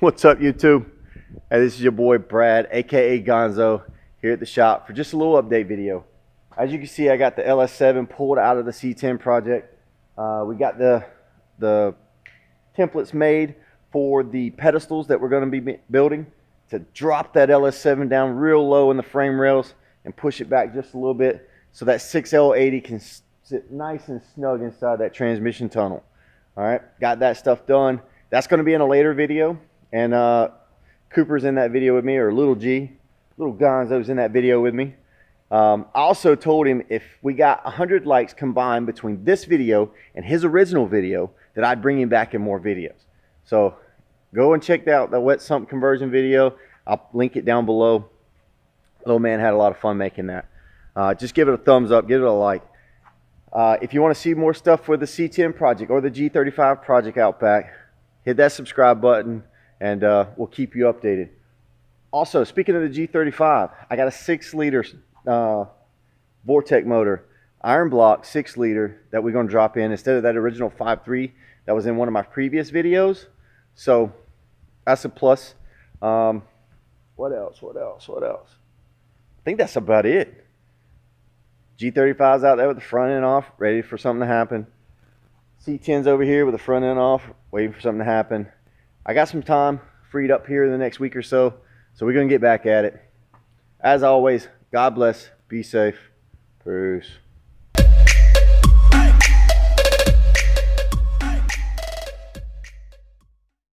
What's up, YouTube? Hey, this is your boy Brad, aka Gonzo, here at the shop for just a little update video. As you can see, I got the LS7 pulled out of the C10 project. We got the templates made for the pedestals that we're going to be building to drop that LS7 down real low in the frame rails and push it back just a little bit so that 6L80 can sit nice and snug inside that transmission tunnel. All right, got that stuff done. That's going to be in a later video. And Cooper's in that video with me, or Little G. Little Gonzo's in that video with me. I also told him if we got 100 likes combined between this video and his original video, that I'd bring him back in more videos. So go and check out the wet sump conversion video. I'll link it down below. Little man had a lot of fun making that. Just give it a thumbs up, give it a like. If you want to see more stuff for the C10 project or the G35 project out back, hit that subscribe button. And we'll keep you updated. Also, speaking of the G35, I got a 6-liter Vortec motor, iron block 6-liter, that we're going to drop in instead of that original 5.3 that was in one of my previous videos. So that's a plus. What else? I think that's about it. G35's out there with the front end off, ready for something to happen. C10's over here with the front end off, waiting for something to happen. I got some time freed up here in the next week or so, so we're going to get back at it. As always, God bless, be safe, peace.